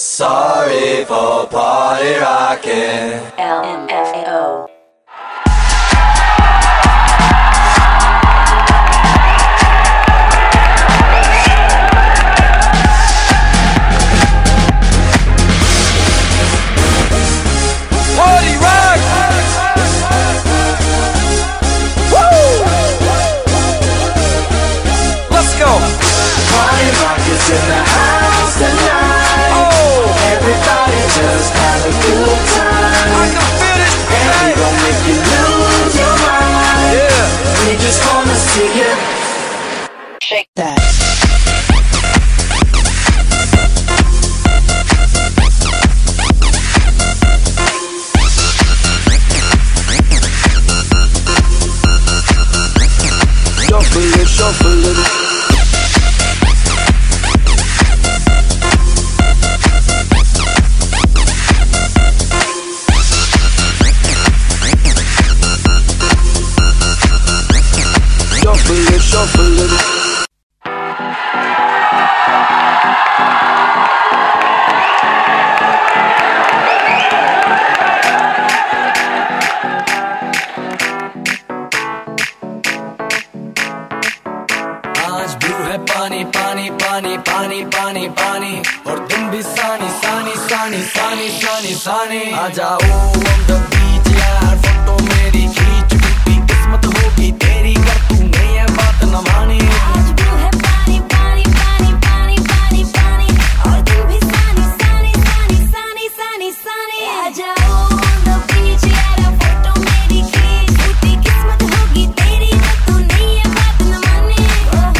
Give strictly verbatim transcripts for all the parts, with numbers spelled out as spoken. Sorry for party rocking. L M F A O. Shake that. पानी पानी पानी पानी पानी पानी और तुम भी सानी सानी सानी सानी सानी सानी आ जाओ on the beach यार फोटो मेरी खींच बिटी किस्मत होगी तेरी कर तूने ये बात न मानी आज भी है पानी पानी पानी पानी पानी पानी और तुम भी सानी सानी सानी सानी सानी सानी आ जाओ on the beach यार फोटो मेरी खींच बिटी किस्मत होगी तेरी कर तूने ये बात न मानी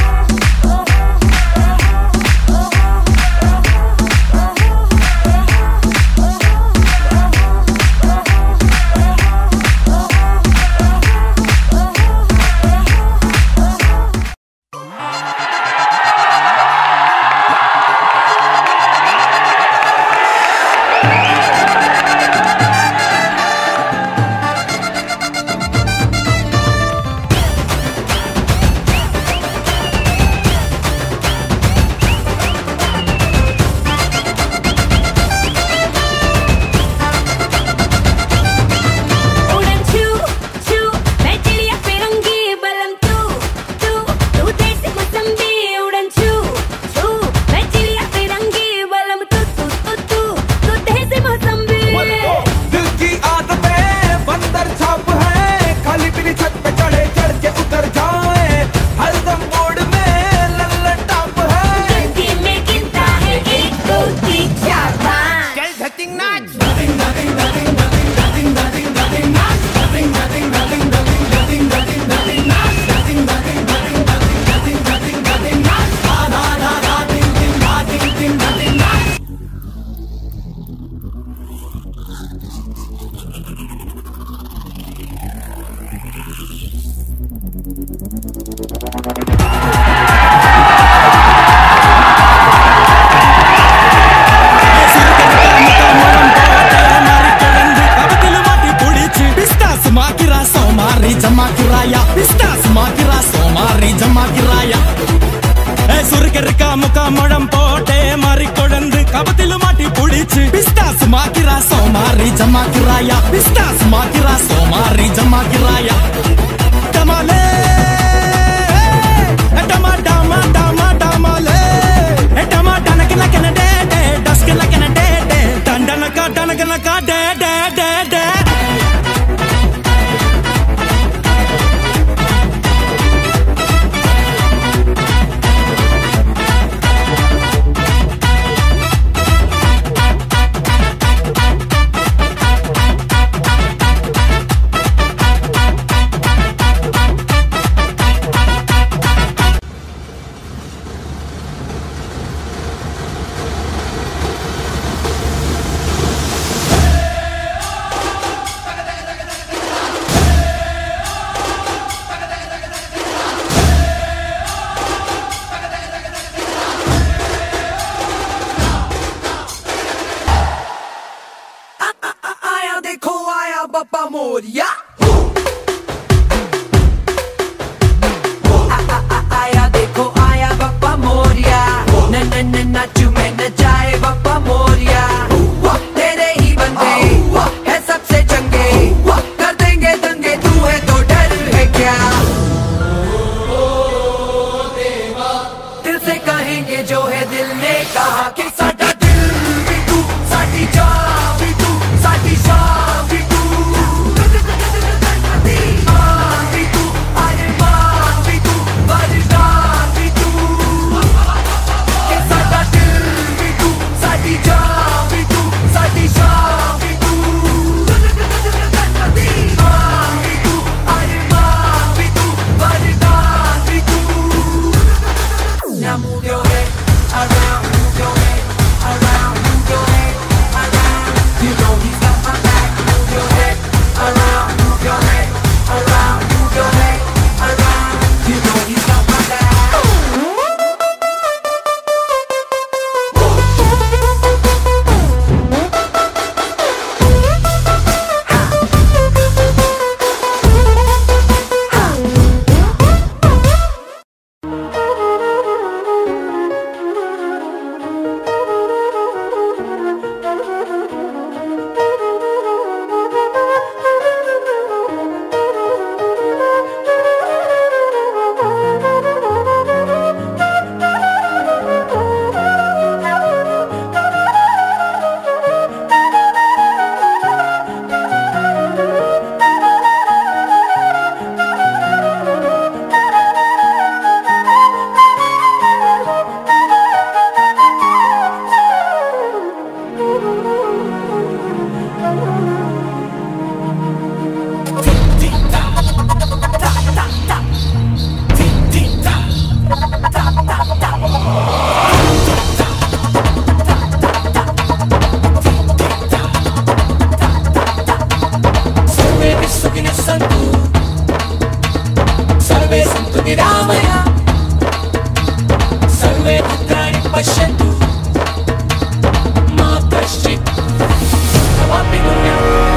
Maturaya. Hayao, stars makira, somari jamakiraya. Surkarka muka madam pote, mari kodandu kabathilu mati pudichu. Stars makira, somari jamakiraya. Stars makira, somari jamakiraya. Kamale, etama dama dama dama le, etama danakila kanade de, daskila kanade de, dandanaka danakila kade de de de. Pashtu, ma pashtu, aapne